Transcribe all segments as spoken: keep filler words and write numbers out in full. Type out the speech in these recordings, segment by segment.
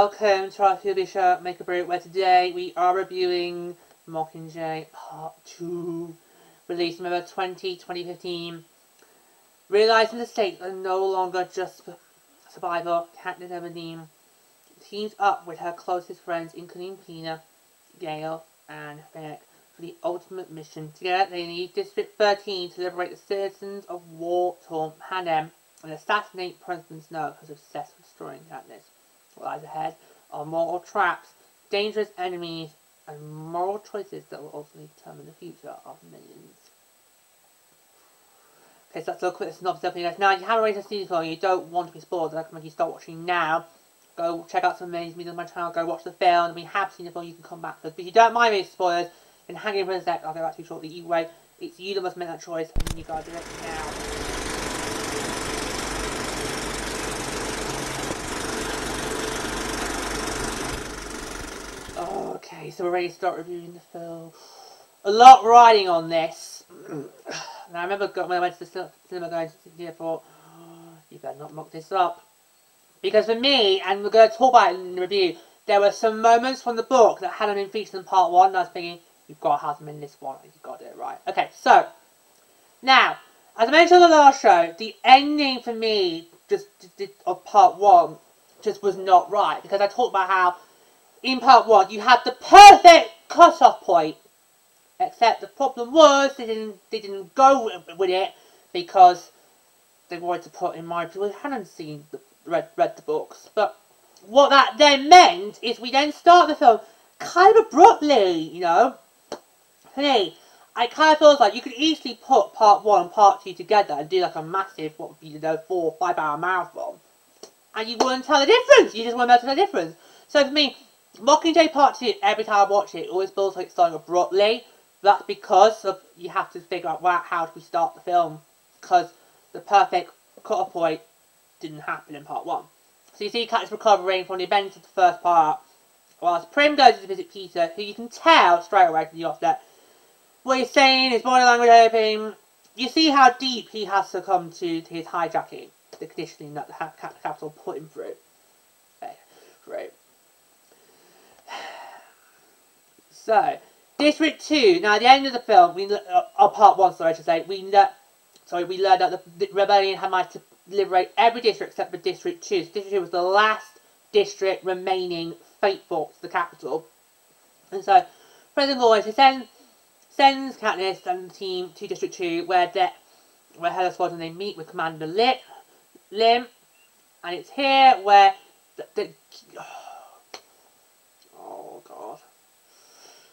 Welcome to our Tuesday show, Make a Brew, where today we are reviewing Mockingjay Part two, released November twentieth, twenty fifteen. Realising the stakes are no longer just survival, Katniss Everdeen teams up with her closest friends, including Peeta, Gale, and Finnick, for the ultimate mission. Together, they leave District thirteen to liberate the citizens of war-torn Panem and assassinate President Snow, who's obsessed with destroying Katniss. What lies ahead are moral traps, dangerous enemies, and moral choices that will ultimately determine the future of millions. Okay, so that's a little quick synopsis of this. Now, if you haven't already seen this, you don't want to be spoiled, I recommend you start watching now. Go check out some amazing videos on my channel, go watch the film, and if you have seen the film, you can come back to it. But if you don't mind me spoilers, then hang in for a sec, I'll go back to you shortly. Either way, it's you that must make that choice, and you gotta do it now. Okay, so we're ready to start reviewing the film. A lot riding on this. And I remember when I went to the cinema going to the airport, oh, you better not mock this up. Because for me, and we're going to talk about it in the review, there were some moments from the book that hadn't been featured in part one, and I was thinking, you've got to have them in this one, and you've got to do it right. Okay, so, now, as I mentioned on the last show, the ending for me, just, just of part one, just was not right. Because I talked about how in part one, you had the perfect cut-off point, except the problem was they didn't they didn't go with it because they wanted to put in mind people who hadn't seen the, read read the books. But what that then meant is we then start the film kind of abruptly, you know. Hey, I kind of feel like you could easily put part one and part two together and do like a massive, what would be, you know, four or five hour marathon, and you wouldn't tell the difference. You just wouldn't tell the difference. So for me, Mockingjay Part two, every time I watch it, it always feels like it's starting abruptly. That's because of, you have to figure out wow, how do we start the film, because the perfect cut-off point didn't happen in Part one. So you see Katniss recovering from the events of the first part, whilst Prim goes to visit Peeta, who you can tell straight away from the offset what he's saying, his body language open. You see how deep he has succumbed to his hijacking, the conditioning that the capital put him through. Okay, right. So, District two. Now, at the end of the film, we uh, uh, Part one, sorry to say, we learn, sorry, we learned that the, the rebellion had managed to liberate every district except for District two. So District two was the last district remaining faithful to the capital. And so, President Coin send, sends Katniss and the team to District two, where they, where her squadron they meet with Commander Lim, Lim, and it's here where the, the oh,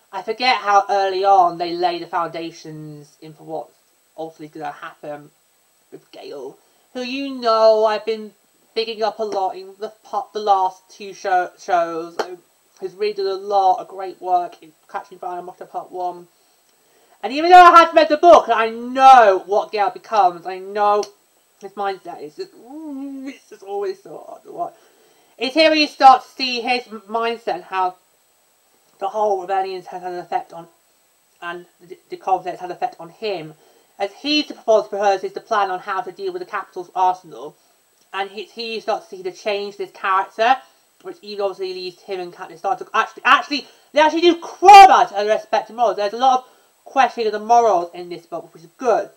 I forget how early on they lay the foundations in for what's ultimately going to happen with Gale, who, you know, I've been picking up a lot in the part, the last two show, shows. He's really done a lot of great work in Catching Fire and Mockingjay Part one. And even though I had read the book, I know what Gale becomes. I know his mindset is just, ooh, it's just always so hard to watch. It's here where you start to see his mindset and how the whole rebellion has had an effect on, and the, the conflict had an effect on him, as he proposes the plan on how to deal with the capital's arsenal, and he, he starts to see the change in his character, which even obviously leads him and Katniss start to actually, actually, they actually do quarrel and respect morals. There's a lot of questioning of the morals in this book, which is good,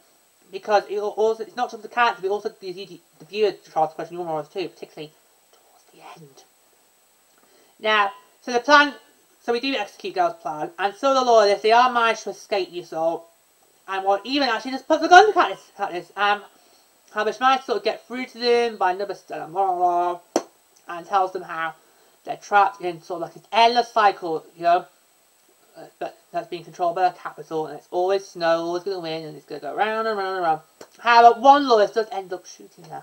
because it also, it's not just the character, but also the, the viewer tries to question your morals too, particularly towards the end. Now, so the plan. So we do execute Gale's plan, and so the loyalists, they are managed to escape the assault, and one even actually just puts a gun to Katniss, Katniss um, Haymitch managed to sort of get through to them by another stellar monologue, and tells them how they're trapped in sort of like an endless cycle, you know, uh, but that's being controlled by the capital, and it's always Snow, always going to win, and it's going to go round and round and round. However, one loyalist does end up shooting her.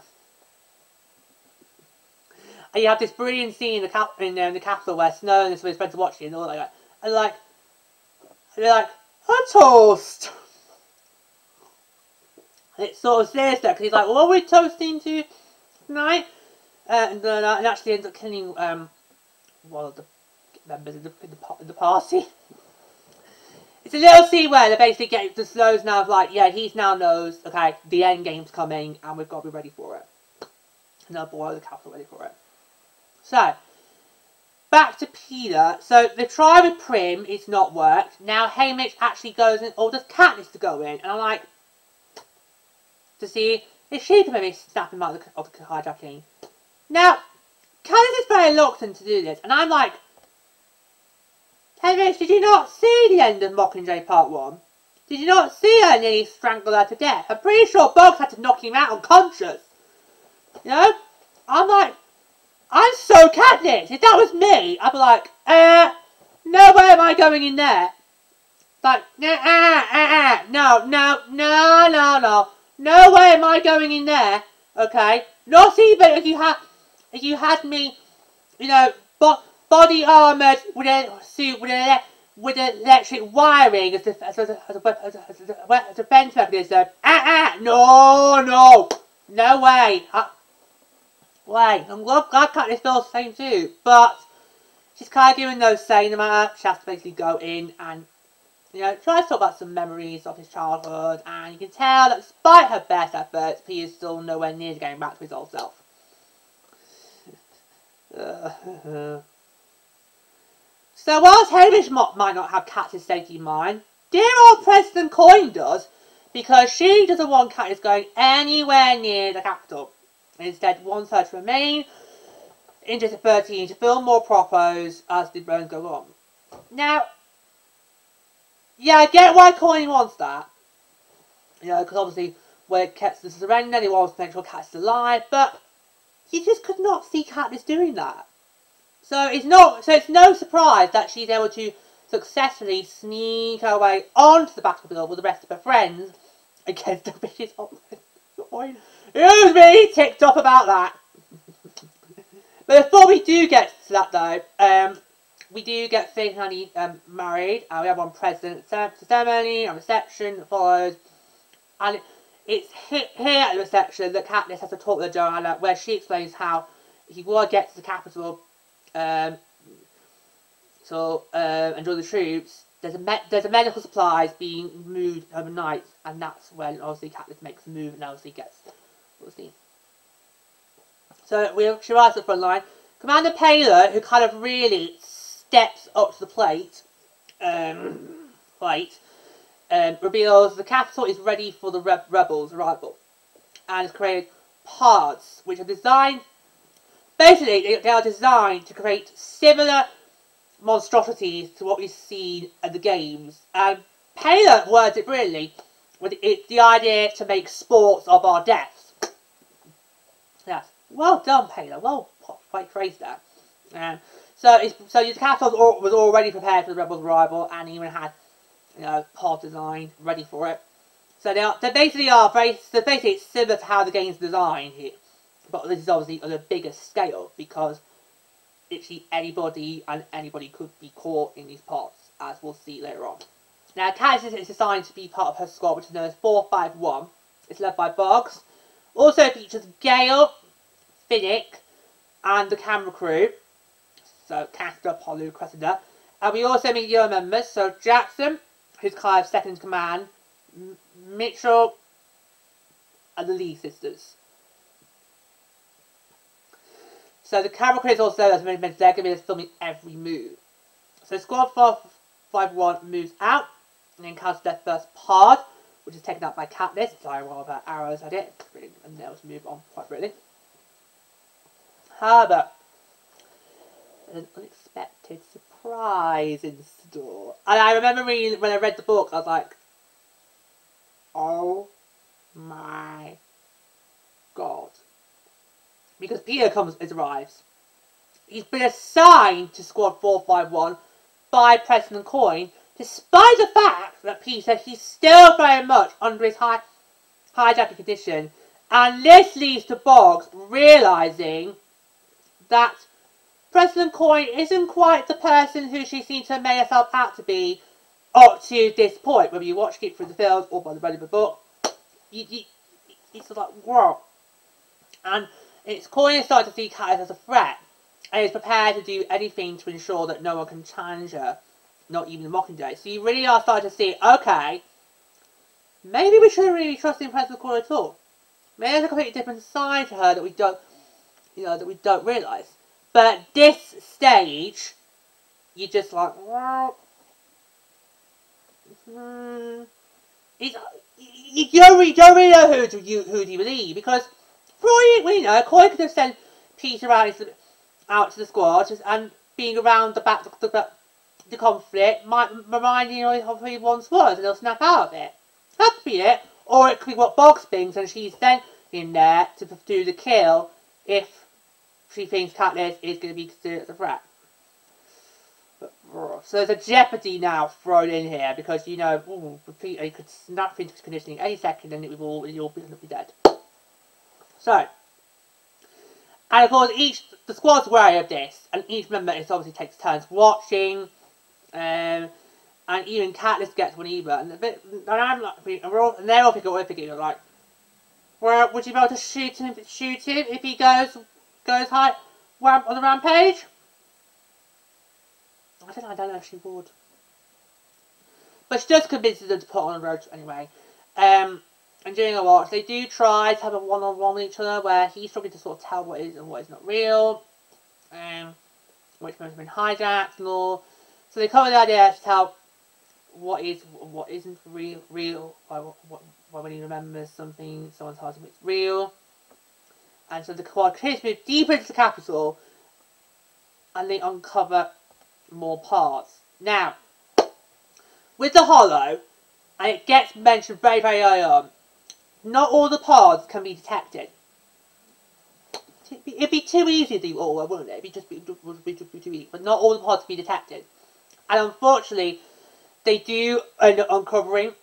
And you have this brilliant scene in the, cap in, uh, in the capital where Snow and his friends are watching and all like that. And like, and they're like, a toast! And it sort of says that, because he's like, well, what are we toasting to tonight? Uh, and, uh, and actually ends up killing um, one of the members of the, in the, in the party. It's a little scene where they basically get the Snow's now of like, yeah, he's now knows, okay, the end game's coming and we've got to be ready for it. And they'll boil the capital ready for it. So, back to Peeta. So the trial with Prim is not worked. Now Haymitch actually goes and orders Katniss to go in. And I'm like, to see if she can maybe snap him out of the, of the hijacking. Now, Katniss is very reluctant to do this. And I'm like, Haymitch, did you not see the end of Mockingjay Part one? Did you not see her nearly strangle her to death? I'm pretty sure Boggs had to knock him out unconscious. You know? I'm like, I'm so Katniss. If that was me, I'd be like, uh, no way am I going in there. Like, no, uh, uh, uh, no, no, no, no, no. No way am I going in there. Okay? Not even if you had, if you had me, you know, bo body armoured with a suit, with a... with electric wiring as a, as a, as a, as a, as a, as a defense mechanism. Ah, ah, no, no, no way. I, wait, I'm glad Katniss feels the same too, but she's kind of doing those saying no matter. She has to basically go in and, you know, try to talk about some memories of his childhood, and you can tell that despite her best efforts, P is still nowhere near getting back to his old self. uh, So whilst Haymitch might not have Katniss's safety in mind, dear old President Coin does, because she doesn't want Katniss going anywhere near the capital. Instead wants her to remain in District thirteen to film more propos as the burns go on. Now, yeah, I get why Coin wants that. You know, because obviously when it gets to surrender, he wants to make sure Katniss is alive, but he just could not see Katniss doing that. So it's not. So it's no surprise that she's able to successfully sneak her way onto the battlefield with the rest of her friends against the vicious Coin. Who's really ticked off about that? But before we do get to that, though, um, we do get Finnick and Annie um, married, and we have one president ceremony and reception that follows. And it's here at the reception that Katniss has to talk to Johanna, where she explains how if you want to get to the capital. Um, so uh, and join the troops. There's a me there's a medical supplies being moved overnight, and that's when obviously Katniss makes the move and obviously gets obviously. So we she arrives at the front line. Commander Paylor, who kind of really steps up to the plate, um, plate, um, reveals the capital is ready for the re rebels' arrival, and has created pods which are designed. Basically, they, they are designed to create similar monstrosities to what we've seen at the games. And Paylor words it brilliantly with it, the idea to make sports of our deaths. Yes, well done, Paylor. Well, quite crazy there. Um, so, it's, so the capital was already prepared for the rebels' arrival, and even had, you know, pod design ready for it. So they are. They basically are very. So basically, it's similar to how the game's designed here. But this is obviously on a bigger scale, because literally anybody and anybody could be caught in these pods, as we'll see later on. Now, Katniss is assigned to be part of her squad, which is known as four five one. It's led by Boggs. Also features Gale, Finnick, and the camera crew. So Castor, Apollo, Cressida. And we also meet the other members. So Jackson, who's kind of second in command, M Mitchell, and the Lee sisters. So the camera crew is also, as I mentioned, they're going to be filming every move. So squad four five one moves out and encounters their first pod, which is taken out by Katniss. Sorry, one of her arrows had it. And nails move on quite brilliantly. However, there's an unexpected surprise in store. And I remember reading, when I read the book, I was like, oh my god. Because Peeta comes is arrives. He's been assigned to squad four five one by President Coin, despite the fact that Peeta he's still very much under his high hijacking condition. And this leads to Boggs realising that President Coin isn't quite the person who she seemed to have made herself out to be up to this point. Whether you watch it through the film or by the read of the book, you, you, it's like, whoa. And it's Coin starting to see Katniss as a threat, and is prepared to do anything to ensure that no one can challenge her, not even the Mockingjay. So you really are starting to see, okay, maybe we shouldn't really trust in President Coin at all. Maybe there's a completely different side to her that we don't, you know, that we don't realise. But at this stage, you're just like, well, hmm. It's, you don't really, don't really know who do you who do you believe, because for all we know, Coin could have sent Peeta out, his, out to the squad, and being around the back the, the, the conflict might remind you of who he once was, and they'll snap out of it. That could be it, or it could be what Boggs thinks, and she's then in there to do the kill if she thinks Katniss is going to be considered as a threat. So there's a jeopardy now thrown in here, because you know, ooh, Peeta could snap into his conditioning any second and it will you'll be dead. So, and of course each the squad's wary of this, and each member is obviously takes turns watching, um, and even Katniss gets one either, and a bit, and I'm like, and, we're all, and they're all thinking, all thinking like, well, would you be able to shoot him? Shoot him if he goes goes high on the rampage? I don't, I don't know if she would. But she does convince them to put on a road anyway. Um, and during a watch, they do try to have a one-on-one with each other where he's struggling to sort of tell what is and what is not real. Um, which must have been hijacked and all. So they come with the idea to tell what is and what isn't real. real why, what, why when he remembers something, someone tells him it's real. And so the squad continues to move deeper into the capital. And they uncover more parts. Now, with the hollow, and it gets mentioned very, very early on, not all the pods can be detected. It'd be, it'd be too easy to do all, wouldn't it? It'd be just be, would be, would be too easy, but not all the pods can be detected. And unfortunately, they do end up uncovering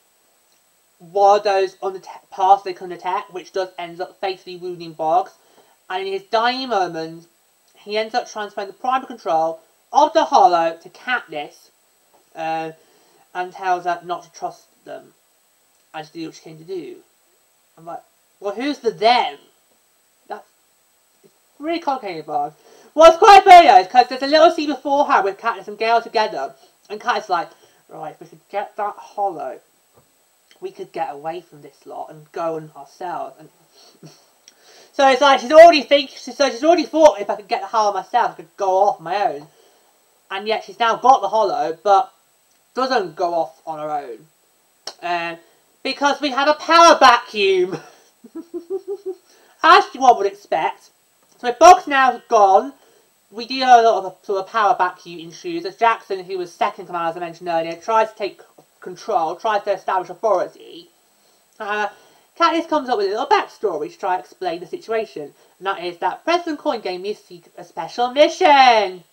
one of those on the paths they can detect, which does ends up fatally wounding Boggs. And in his dying moments, he ends up transferring the primary control of the hollow to Katniss, uh, and tells her not to trust them and to do what she came to do. I'm like, well, who's the them? That's it's really complicated, Boggs. What's quite funny though is because there's a little scene beforehand with Katniss and Gale together, and Katniss is like, right, if we could get that hollow, we could get away from this lot and go on ourselves. And so it's like she's already thinking, so she's already thought, if I could get the hollow myself, I could go off my own. And yet she's now got the hollow, but doesn't go off on her own. Um, because we have a power vacuum. As one would expect. So if Boggs now gone, we do have a lot of a, sort of power vacuum issues. As Jackson, who was second command, as I mentioned earlier, tries to take control, tries to establish authority. Uh, Katniss comes up with a little backstory to try to explain the situation. And that is that President Coin gave me a special mission.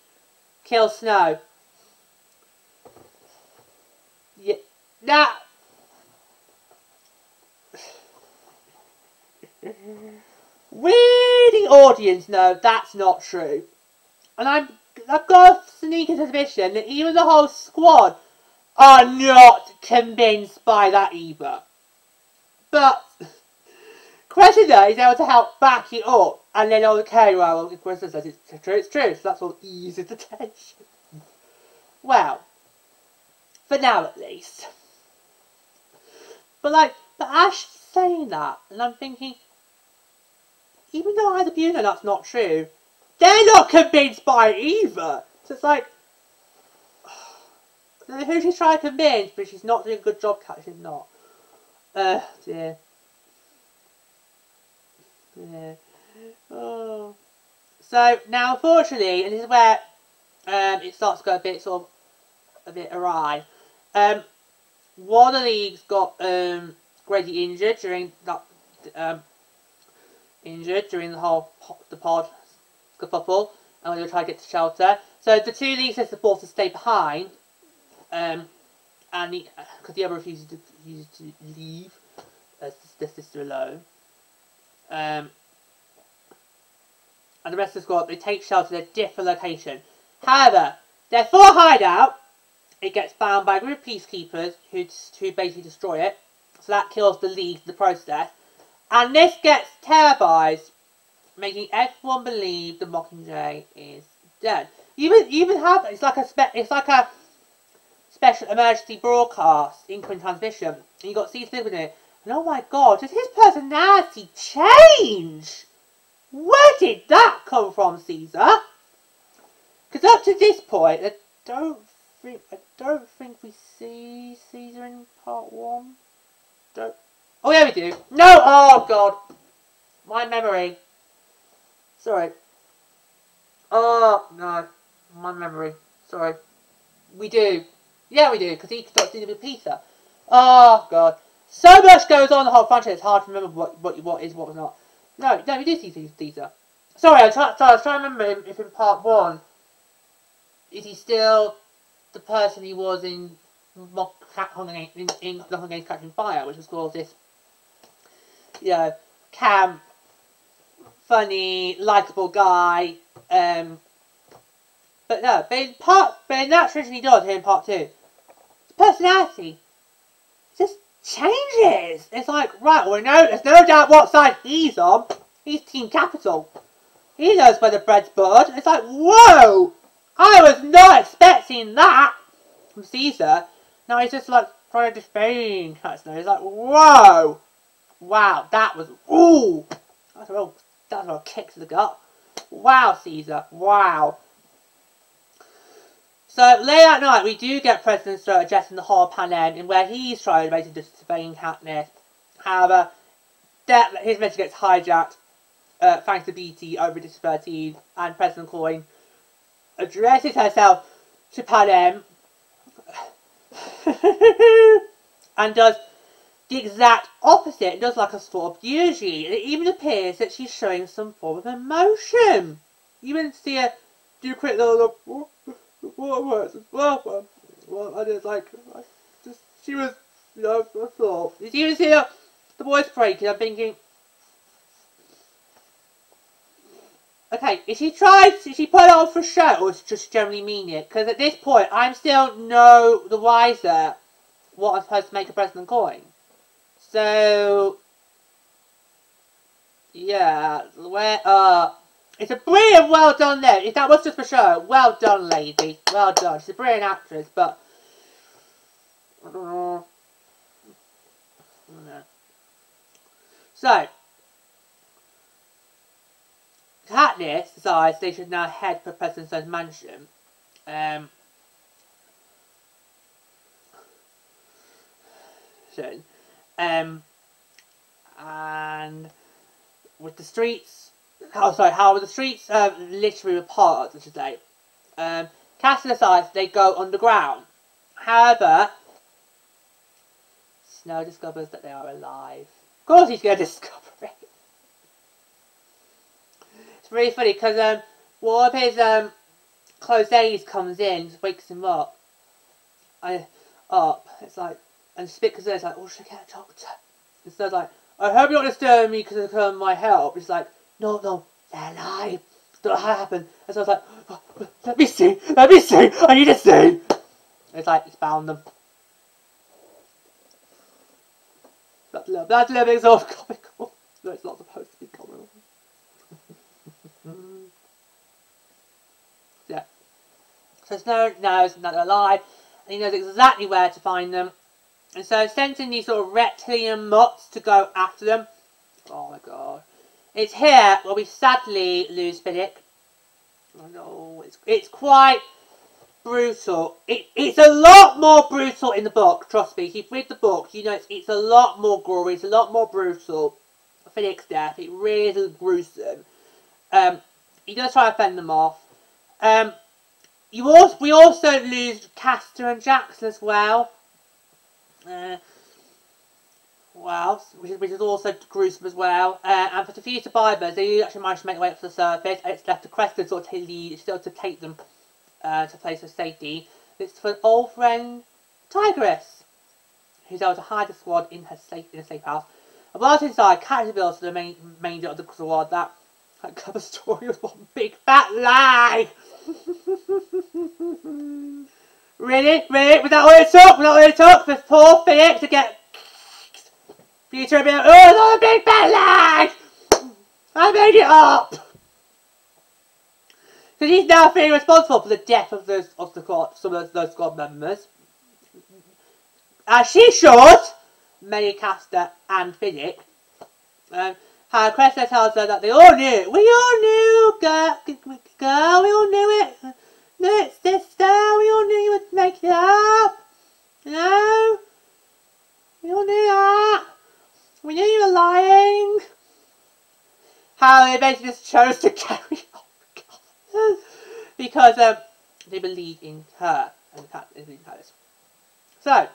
Kill Snow. Yeah, that. We, the audience, know that's not true, and I'm, I've got a sneaking suspicion that even the whole squad are not convinced by that either. But Cressida is able to help back it up. And then, okay, well, if Cressida says it's true, it's true, so that's all easy to tension. Well, for now at least. But, like, but as she's saying that, and I'm thinking, even though either of you know that's not true, they're not convinced by it either. So it's like, I don't know who she's trying to convince, but she's not doing a good job catching not. Uh, dear. Yeah. Oh. So now, unfortunately, and this is where um, it starts to go a bit sort of a bit awry. Um, one of the leagues got um, greatly injured during that um, injured during the whole pop, the pod kerfuffle, and we were trying to get to shelter. So the two leagues are supposed to stay behind, um, and the because the other refuses to, refuses to leave as the sister alone. Um, and the rest of the squad, they take shelter at a different location. However, their four hideout, it gets found by a group of peacekeepers who, who basically destroy it. So that kills the league in the process. And this gets terrorised, making everyone believe the Mockingjay is dead. You even, you even have, it's like a spe it's like a special emergency broadcast, incoming transmission. And you've got Caesar in it. And oh my god, does his personality change? Where did that come from, Caesar? Because up to this point, I don't think I don't think we see Caesar in part one. Don't. Oh yeah, we do. No. Oh god, my memory. Sorry. Oh no, my memory. Sorry. We do. Yeah, we do. Because he starts dealing with Peeta. Oh god. So much goes on the whole franchise. It's hard to remember what what what is what was not. No, no, we do see Caesar. Sorry, I was trying, sorry, I was trying to remember if in part one, is he still the person he was in Mock, in, in, in The Hunger Games Catching Fire, which was called this, you know, camp, funny, likeable guy. Um, but no, but in part, but in that tradition he does here in part two, his personality just changes. It's like, right, well, no, there's no doubt what side he's on. He's Team Capital. He knows where the bread's buttered. It's like, whoa! I was not expecting that from Caesar. Now he's just like trying to defame Catching. He's like, whoa! Wow, that was ooh! That's a real, that's a real kick to the gut. Wow, Caesar! Wow. So late at night, we do get President Snow addressing the whole Panem, in where he's trying to basically defame Katniss. However, that his message gets hijacked. Uh, thanks to Beetee over District thirteen, and President Coin addresses herself to Panem and does the exact opposite. It does like a sort of eulogy. It even appears that she's showing some form of emotion. You even see her do a quick little words as well. Well, I just like, I just, she was, you know, I thought. You even see her, the voice breaking. I'm thinking, okay, is she tried, is she put it on for show, or is she just generally mean it? Because at this point, I'm still no the wiser what I'm supposed to make of President Coin. So, yeah, where, uh, it's a brilliant well done there. If that was just for show, well done, lady. Well done. She's a brilliant actress, but I don't know. So, Katniss decides they should now head for President Snow's mansion. Um, um, and with the streets, oh sorry, how the streets uh, literally apart, I should say. Um, Castor decides they go underground. However, Snow discovers that they are alive. Of course, he's going to discover it. Really funny because um, one of his um, close aides comes in, just wakes him up. I up. It's like, and it's a bit concerned. It's like, oh, should I get a doctor? And so it's like, I hope you're not disturbing me because I come my help. It's like, no, no, they're alive. That'll happen. And so I was like, oh, let me see, let me see. I need to see. And it's like, he's found them. That's a little, that's a little bit sort of comical. No, it's not supposed to be comical. Yeah. So Snow knows that they're alive, and he knows exactly where to find them. And so sending these sort of reptilian mutts to go after them. Oh my god. It's here where we sadly lose Finnick. Oh no, it's it's quite brutal. It it's a lot more brutal in the book, trust me. If you read the book, you know it's it's a lot more gory, it's a lot more brutal. Finnick's death, it really is gruesome. Um, he does try to fend them off. Um, you also, we also lose Castor and Jackson as well. Uh, well, which is, which is also gruesome as well. Uh, and for the few survivors, they actually managed to make their way up to the surface. And it's left to Cressida sort of to lead, still to take them uh, to a place of safety. It's for an old friend, Tigris, who's able to hide the squad in her safe in a safe house. And whilst inside, Catch reveals to the main remainder of the squad that. That cover story was one big fat lie! Really? Really? Was that all it took? Was that all it took for poor Finnick to get... Peeta and be like, oh, it's all a big fat lie! I made it up! Because he's now feeling responsible for the death of those of the squad, some of those squad members. As she should! Many Castor and Finnick. Um, How Cressida tells her that they all knew it. We all knew, girl, girl, we all knew it. That's the star. We all knew you would make it up. No? We all knew that. We knew you were lying. How they basically just chose to carry on. Because um, they believe in her. And they believe in Katniss. So.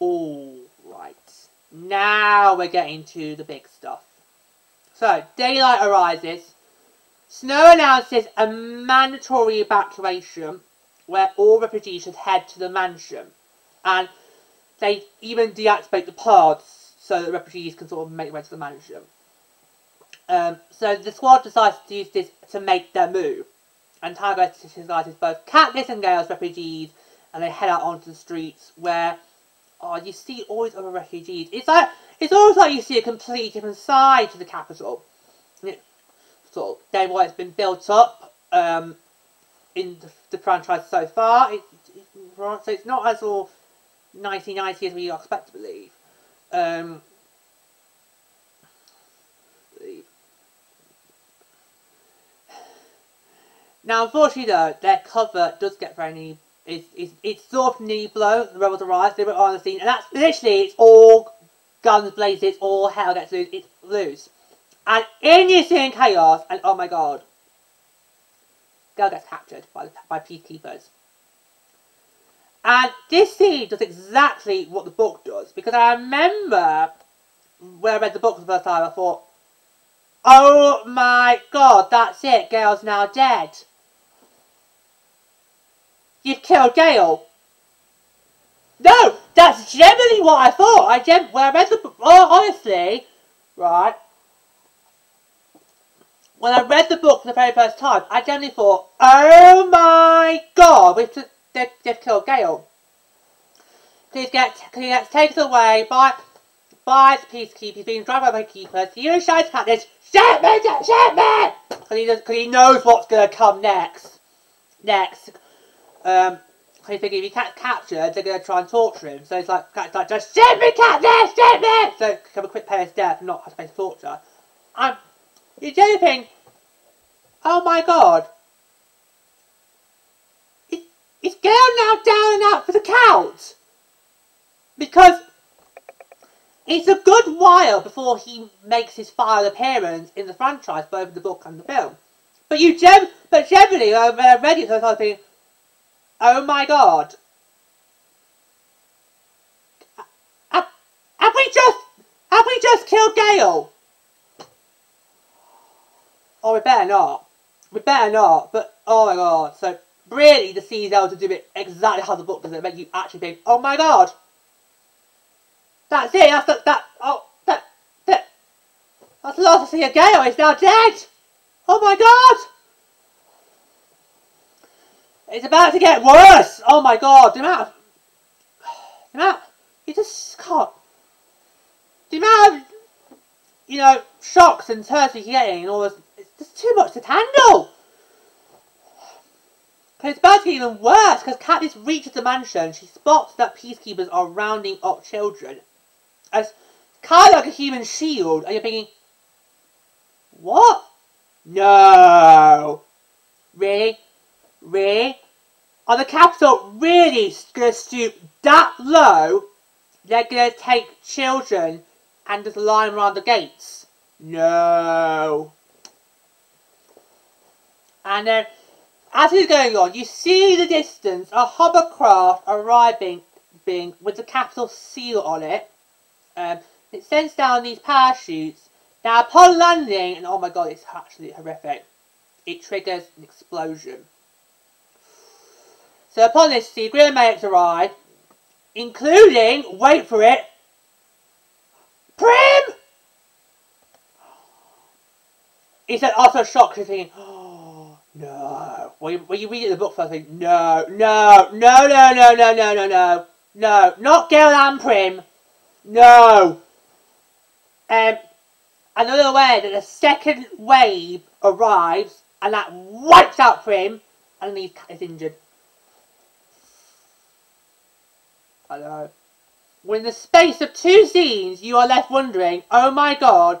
Alright. Now we're getting to the big stuff. So, daylight arises. Snow announces a mandatory evacuation where all refugees should head to the mansion. And they even deactivate the pods so that refugees can sort of make their way to the mansion. Um, so the squad decides to use this to make their move. And Tigris disguises both Katniss and Gale as refugees, and they head out onto the streets where oh, you see all these other refugees. It's like it's always like you see a completely different side to the capital. It, sort of, day why it's been built up um, in the, the franchise so far. It, it, so it's not as all nineteen ninety as we expect to believe. Um, now, unfortunately, though, their cover does get very neat. It's, it's, it's sort of knee blow, the rebels arrive, they were on the scene, and that's literally, it's all guns blazing, it's all hell gets loose, it's loose. And in you see chaos, and oh my god, Gale gets captured by, the, by peacekeepers. And this scene does exactly what the book does, because I remember when I read the book for the first time, I thought, oh my god, that's it, Gale's now dead. You've killed Gale. No, that's generally what I thought. I gen when I read the book, oh, honestly, right? When I read the book for the very first time, I generally thought, "Oh my God, we've just, they've, they've killed Gale." Please get, he gets taken away by by the peacekeepers. He's being dragged by peacekeepers. He even shouts at this, "Shoot me! Shoot me!" Because he does, because he knows what's gonna come next. Next. Um, so you think if he can't capture, they're going to try and torture him. So it's like, it's like just shoot me, Katniss, shoot me! So it can have a quick pay his death and not have to face torture. And you generally think, oh my god, is, is Gale now down and out for the count? Because it's a good while before he makes his final appearance in the franchise, both in the book and the film. But you gem, but generally, uh, when I read it, so I was thinking, oh my god. Have, have we just have we just killed Gale? Oh, we better not. We better not. But oh my god. So really the Caesar able to do it exactly how the book does it, make you actually think, oh my god. That's it, that's the, that oh that that that's the last I see of Gale, he's now dead! Oh my god! It's about to get worse! Oh my god, the amount of... The amount... You just can't... The amount of... You know, shocks and turns we keep getting and all this... It's just too much to handle! Because it's about to get even worse, because Katniss reaches the mansion, she spots that peacekeepers are rounding up children. It's kind of like a human shield, and you're thinking... What? No! Really? Really? Are the capital really going to stoop that low? They're going to take children and just line around the gates? No. And then, as it's going on, you see in the distance a hovercraft arriving being, with the capital seal on it. Um, it sends down these parachutes. Now, upon landing, and oh my god, it's actually horrific, it triggers an explosion. So upon this, the Green Mates arrive, including, wait for it, Prim! It's an utter shock, you're thinking, oh, no. When you, when you read it in the book first, you think, no, no, no, no, no, no, no, no, no, no, not Gale and Prim, no. Um, and they're aware that the second wave arrives, and that wipes out Prim, and leaves Katniss injured. I know. When in the space of two scenes, you are left wondering, oh my god,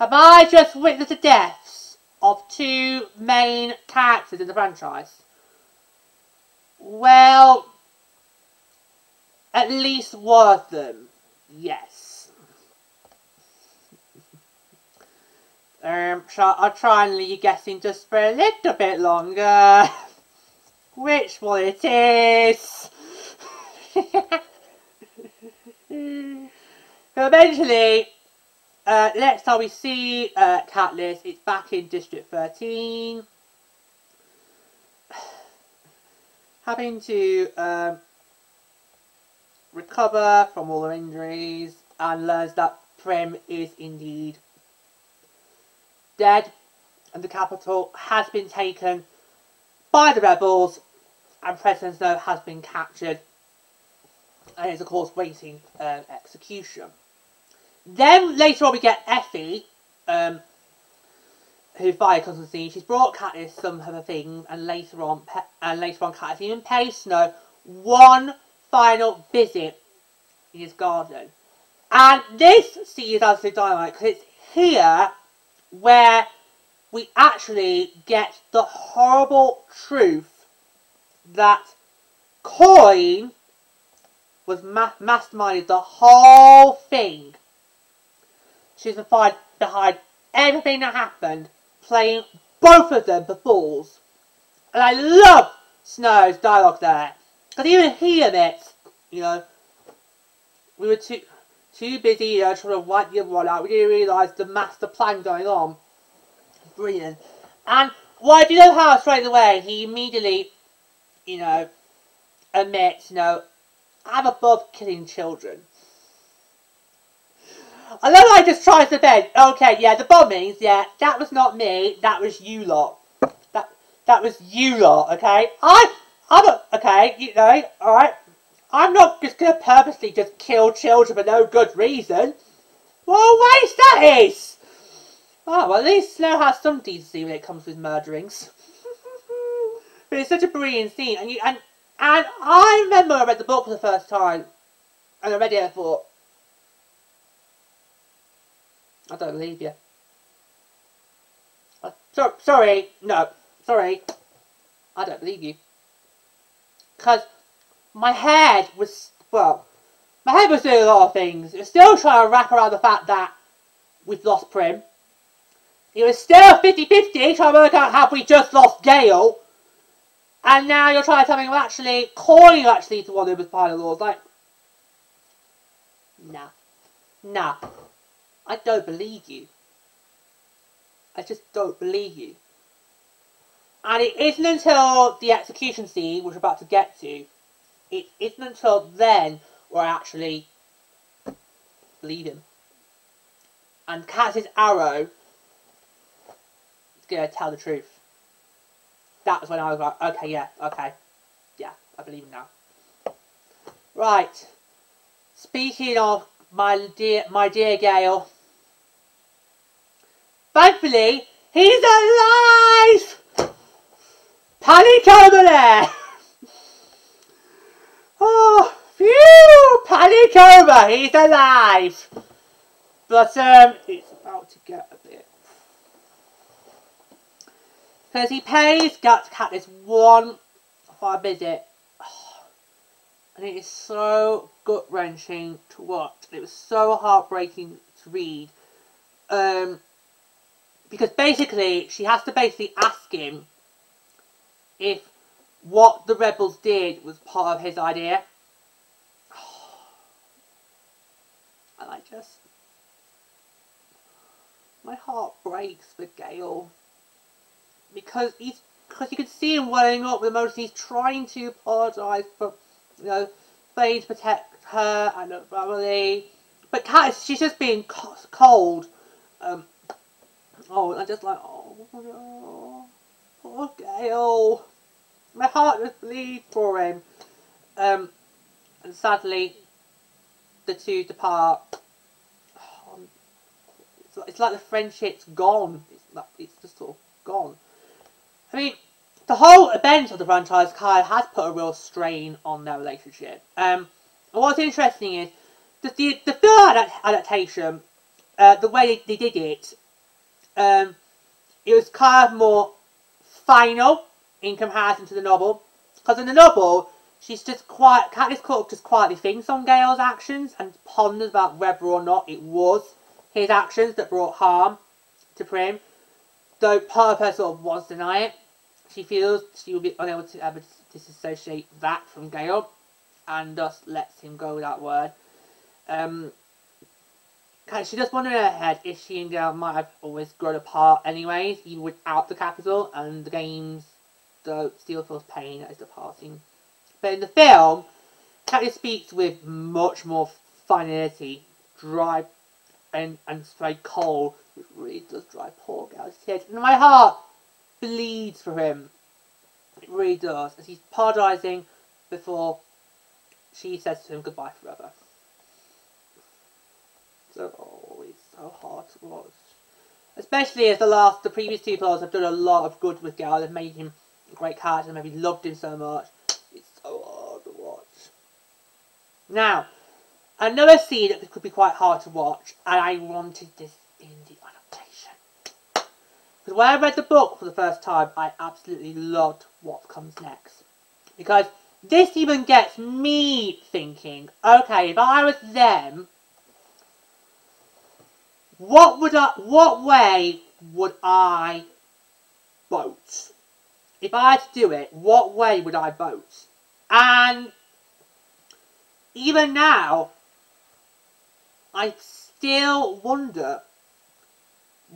have I just witnessed the deaths of two main characters in the franchise? Well, at least one of them, yes. um, I'll try and leave you guessing just for a little bit longer. Which one it is? Eventually, uh, next time we see uh, Katniss, it's back in District thirteen. Having to um, recover from all her injuries, and learns that Prim is indeed dead and the capital has been taken by the rebels, and President Snow has been captured and is of course waiting um, execution. Then later on we get Effie, um, who via Constantine, she's brought Katniss some of her things, and later on, and later on Katniss even pays Snow one final visit in his garden. And this sees as the dynamite, because it's here where we actually get the horrible truth that Coin was ma masterminded the whole thing. She's been behind everything that happened, playing both of them for fools. And I love Snow's dialogue there, because even he admits, you know, we were too too busy, you know, trying to wipe the other one out. We didn't realise the master plan going on. Brilliant. And why do you know how straight away he immediately, you know, admits, you know, I'm above killing children. I love how he just tries to bend. Okay, yeah, the bombings, yeah, that was not me, that was you lot. That that was you lot, okay? I I'm a, okay, you know, alright. I'm not just gonna purposely just kill children for no good reason. What a waste that is! Oh, well, at least Snow has some decency when it comes with murderings. But it's such a brilliant scene, and you and and I remember I read the book for the first time, and I read it and I thought, I don't believe you. Uh, so, sorry, no, sorry, I don't believe you. Because my head was, well, my head was doing a lot of things. It was still trying to wrap around the fact that we've lost Prim. It was still fifty fifty, trying to work out have we just lost Gale. And now you're trying to tell me, well, actually, Coin actually the one who was behind the laws. Like, nah, nah. I don't believe you. I just don't believe you. And it isn't until the execution scene, which we're about to get to, it isn't until then where I actually believe him. And Katz's arrow is going to tell the truth. That was when I was like, okay, yeah, okay. Yeah, I believe him now. Right. Speaking of my dear, my dear Gale. Thankfully, he's alive! Panic over there! Oh, phew! Panic over! He's alive! But, um, it's about to get a bit. Because he pays Katniss one for a visit. And it is so gut-wrenching to watch. It was so heartbreaking to read. Um, because basically, she has to basically ask him if what the rebels did was part of his idea. And I just... my heart breaks for Gale. Because he's... because you can see him welling up with emotions. He's trying to apologise for... you know, failing to protect her and her family. But Katniss, she's just being cold. Um, oh, and I'm just like, oh, no. Poor Gale. My heart just bleeds for him. Um, and sadly, the two depart. Oh, it's, like, it's like the friendship's gone. It's, like, it's just sort of gone. I mean... the whole event of the franchise kind of has put a real strain on their relationship. Um, and what's interesting is the the, the third adaptation, uh, the way they, they did it, um, it was kind of more final in comparison to the novel. Because in the novel, she's just quiet, Katniss Cook just quietly thinks on Gale's actions and ponders about whether or not it was his actions that brought harm to Prim. Though part of her sort of wants to deny it, she feels she will be unable to ever disassociate that from Gale, and thus lets him go with that word. Um, she just wondering in her head if she and Gale might have always grown apart anyways, even without the capital, and the games, though, still feels pain as the passing. But in the film, Katniss speaks with much more finality, dry and, and straight cold, which really does drive poor Gale's tears. And my heart bleeds for him. It really does. As he's apologising before she says to him goodbye forever. So, oh, it's so hard to watch. Especially as the last, the previous two films have done a lot of good with Gale. They've made him a great character and maybe loved him so much. It's so hard to watch. Now, another scene that could be quite hard to watch, and I wanted this in the adaptation. Because when I read the book for the first time, I absolutely loved what comes next. Because this even gets me thinking, okay, if I was them, what would I, what way would I vote? If I had to do it, what way would I vote? And even now, I still wonder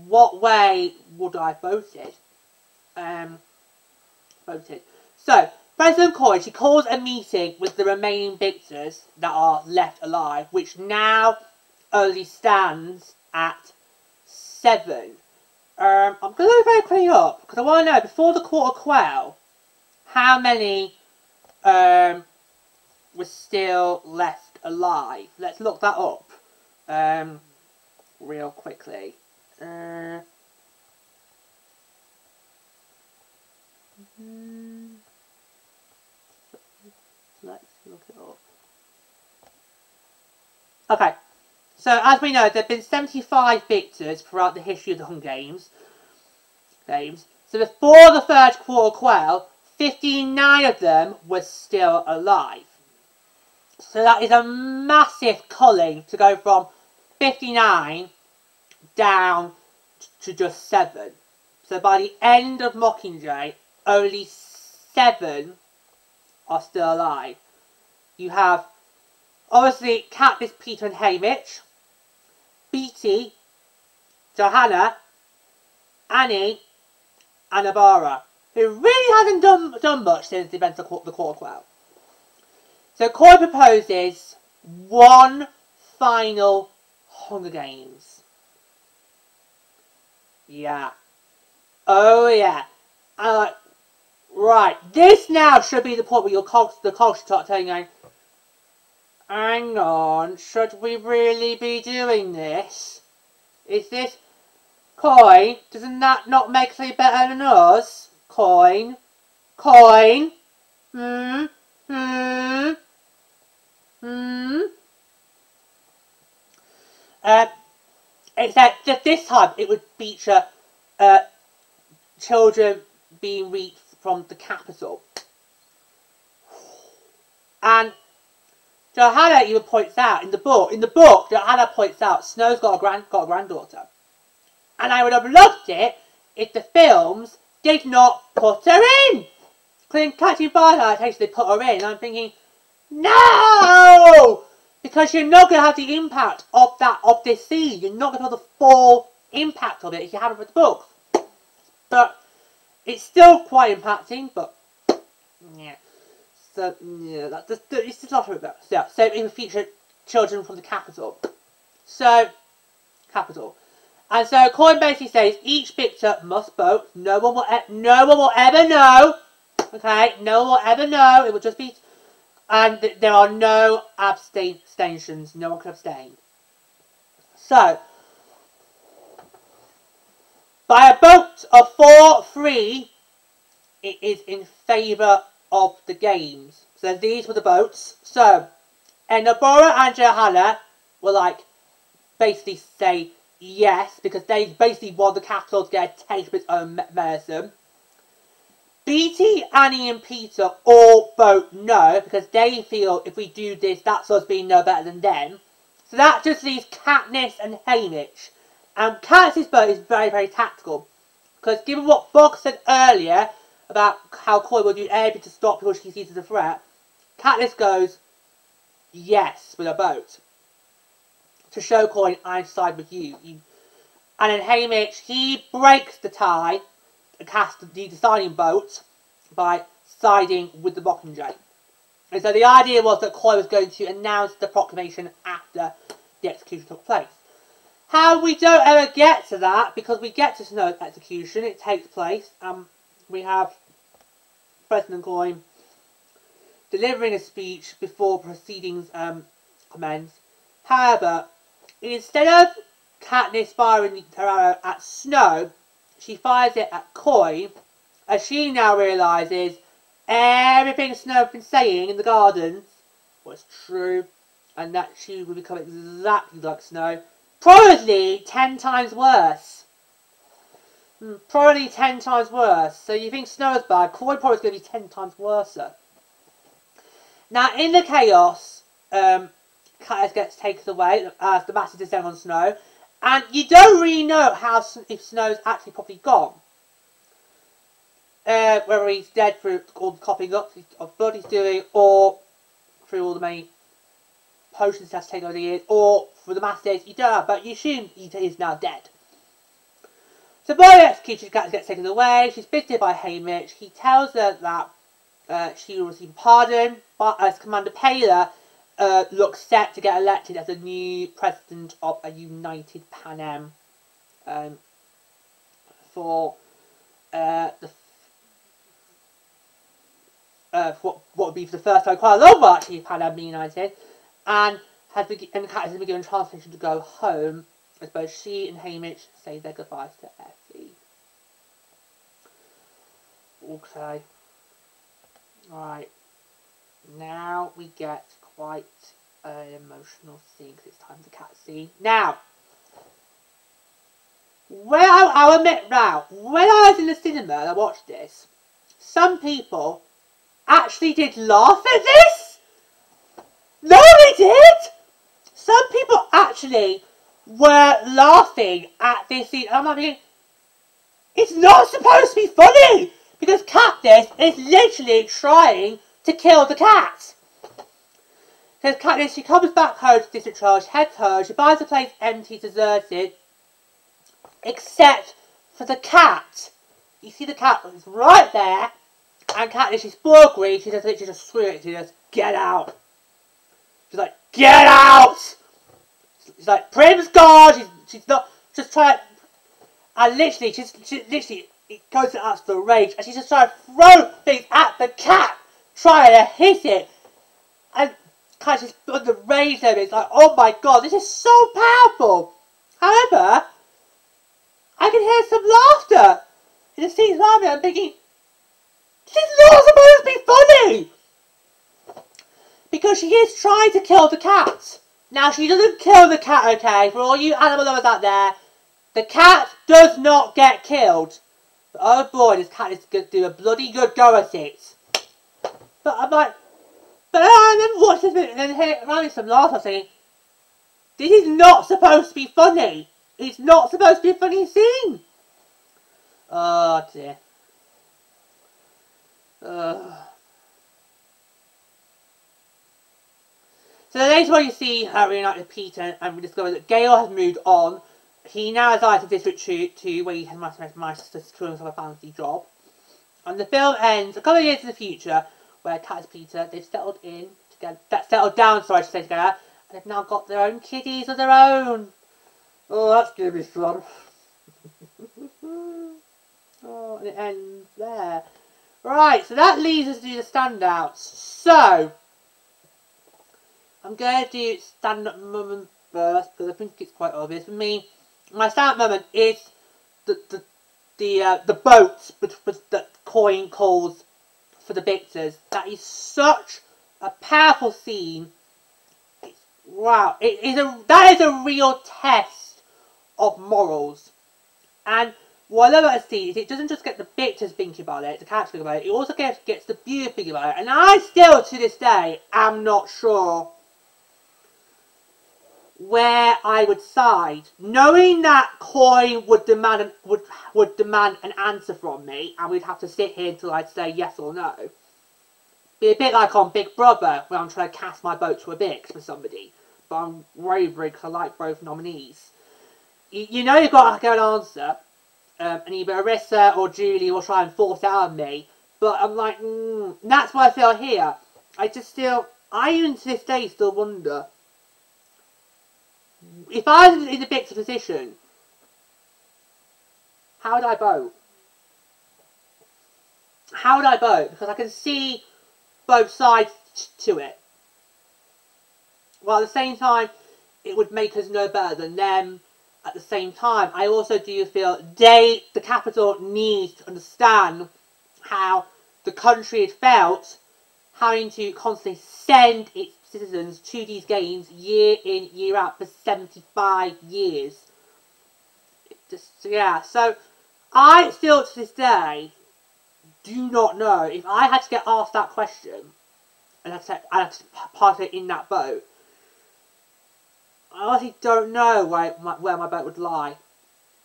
what way would I voted. Um, voted. So, President Coin, she calls a meeting with the remaining victors that are left alive, which now only stands at seven. Um, I'm going to look very quickly up, because I want to know, before the quarter quell, how many um, were still left alive. Let's look that up um, real quickly. Uh, let's look it up. Okay. So, as we know, there have been seventy-five victors throughout the history of the Hunger Games. Games. So, before the third quarter quell, fifty-nine of them were still alive. So, that is a massive culling to go from fifty-nine down to just seven. So, by the end of Mockingjay, only seven are still alive. You have, obviously, Katniss, Peeta and Haymitch, Beetee, Johanna, Annie, and Abara, who really hasn't done, done much since the events of the quarter quell. So Coin proposes one final Hunger Games. Yeah. Oh yeah. Uh, right. This now should be the point where your cogs, the cogs start turning going, hang on, should we really be doing this? Is this Coin? Doesn't that not make you better than us? Coin? Coin? Hmm? Hmm? Hmm? Uh, except that this time it would feature uh, children being reaped from the capital. And Johanna even points out in the book. In the book, Johanna points out Snow's got a grand, got a granddaughter, and I would have loved it if the films did not put her in. Because in Catching Fire, they put her in. And I'm thinking, no, because you're not going to have the impact of that of this scene. You're not going to have the full impact of it if you haven't read the book. But it's still quite impacting. But yeah. So, yeah, that, that, it's just not about yeah, so it will feature children from the capital. So, capital. And so, Coin basically says each victor must vote. No one will, e no one will ever know. Okay, no one will ever know. It will just be, and th there are no abstentions. No one can abstain. So, by a vote of four three, it is in favour of the games. So these were the votes. So Enabora and Johanna were like basically say yes because they basically want the capital to get a taste of its own medicine. Beetee, Annie and Peeta all vote no, because they feel if we do this, that's us being no better than them. So that just leaves Katniss and Haymitch. And Katniss's vote is very, very tactical, because given what Boggs said earlier about how Coin will do everything to stop before she sees as a threat, Katniss goes yes with a vote to show Coin, I side with you. you. And then Haymitch, he breaks the tie and casts the deciding vote by siding with the Mockingjay. And so the idea was that Coin was going to announce the proclamation after the execution took place. How we don't ever get to that, because we get to Snow's execution, it takes place, um, we have President Coin delivering a speech before proceedings um, commence. However, instead of Katniss firing her arrow at Snow, she fires it at Coin, as she now realises everything Snow has been saying in the gardens was true, and that she will become exactly like Snow. Probably ten times worse. Probably ten times worse. So you think Snow is bad, Coin probably is going to be ten times worse. Now in the chaos, um, Katniss gets taken away as the masses descend on Snow. And you don't really know how if Snow's actually probably gone. Uh, whether he's dead through all the copying up of blood he's doing, or through all the many potions that's taken over the years, or for the masses, you don't know, but you assume he is now dead. So by the execution, Katniss gets taken away, she's visited by Haymitch, he tells her that uh, she will receive pardon, but as Commander Paylor uh, looks set to get elected as the new president of a united Panem um, for uh, the uh, for what, what would be for the first time quite a long while actually Panem being united. And has been, and Katniss has been given transportation to go home, as both she and Haymitch say their goodbyes to Effie. Okay. Alright. Now we get quite an emotional scene, because it's time to cat scene. Now, when I, I'll admit now, when I was in the cinema and I watched this, some people actually did laugh at this. No, they did! Some people actually were laughing at this scene. I'm like, thinking, it's not supposed to be funny! Because Katniss is literally trying to kill the cat. Because Katniss, she comes back home to District twelve, she heads home, she buys the place empty, deserted, except for the cat. You see the cat is right there, and Katniss, she's full green, she just literally just screw it, she just, get out! She's like, get out! She's like, Prim's gone! She's, she's not, just trying. And literally, she's, she literally, it goes to us for rage. And she's just trying to throw things at the cat, trying to hit it. And kind of just under rage there. It's like, oh my god, this is so powerful. However, I can hear some laughter. It just seems laughing. I'm thinking, this is not supposed to be funny! Because she is trying to kill the cat. Now, she doesn't kill the cat, okay? For all you animal lovers out there, the cat does not get killed. But oh boy, this cat is going to do a bloody good go at it. But I'm like, but I remember watching this movie and then hearing around me some laughs. I was thinking, this is not supposed to be funny. It's not supposed to be a funny scene. Oh dear. Ugh. So the later on you see her reunite with Peeta, and we discover that Gale has moved on. He now resides in District Two, where he has managed to secure himself a fancy job. And the film ends a couple of years in the future, where Katniss and Peeta, they've settled in together, that settled down, sorry, I should say together, and they've now got their own kiddies of their own. Oh, that's gonna be fun. Oh, and it ends there. Right, so that leads us to the standouts. So I'm going to do stand-up moment first, because I think it's quite obvious. For me, my stand-up moment is the the the, uh, the boat that Coin calls for the victors. That is such a powerful scene. It's, wow, it is a that is a real test of morals. And Well, I love it sees it doesn't just get the victors thinking about it, the characters thinking about it, it also gets, gets the viewer thinking about it. And I still, to this day, am not sure where I would side. Knowing that Coin would demand an, would, would demand an answer from me, and we'd have to sit here until I'd say yes or no. Be a bit like on Big Brother, where I'm trying to cast my vote to a Vix for somebody. But I'm wavering because I like both nominees. You, you know you've got to get an answer. Um, and either Arissa or Julie will try and force it out of me. But I'm like, mm, that's why I feel here. I just still, I even to this day still wonder. If I was in the victor position, how would I vote? How would I vote? Because I can see both sides to it. While at the same time, it would make us no better than them. At the same time, I also do feel they, the capital, needs to understand how the country had felt having to constantly send its citizens to these games year in, year out for seventy-five years. It just, yeah, so I still to this day do not know if I had to get asked that question and I had to, I had to participate in that vote. I honestly don't know where my, where my vote would lie.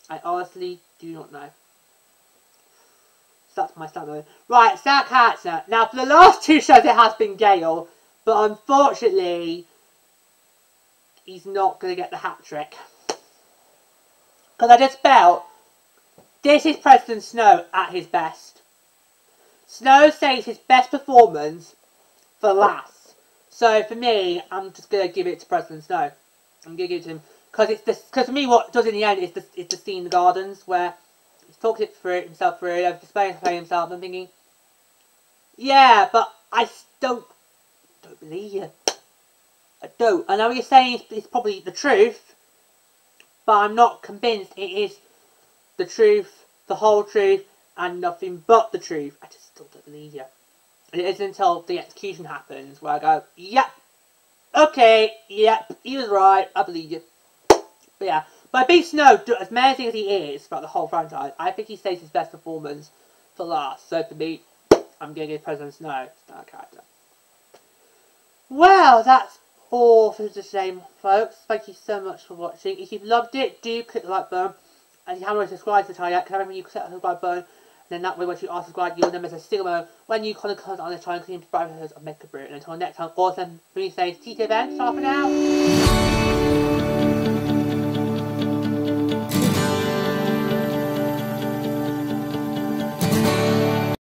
I honestly do not know. So that's my standard. Right, sad character. Now, for the last two shows, it has been Gale. But unfortunately, he's not going to get the hat trick. Because I just felt, this is President Snow at his best. Snow saves his best performance for last. So for me, I'm just going to give it to President Snow. I'm gonna give it to him because it's this. Because for me, what it does in the end is the is the scene in the gardens where he talks it through himself through, displaying himself. I'm thinking, yeah, but I don't don't believe you. I don't. I know what you're saying is it's probably the truth, but I'm not convinced it is the truth, the whole truth, and nothing but the truth. I just still don't believe you. And it isn't until the execution happens where I go, yep. Okay, yep, he was right, I believe you. But yeah, but Big Snow, as amazing as he is throughout the whole franchise, I think he saves his best performance for last. So for me, I'm going to give President Snow star character. Well, that's all for today, folks. Thank you so much for watching. If you've loved it, do click the like button. And if you haven't already subscribed to the channel yet, click on the subscribe button. And then that way, once you are subscribed, you'll never miss a single moment when you comment on the channel, including subscribers of Make a Brew. And until next time, awesome. Please say T T B N, start for now.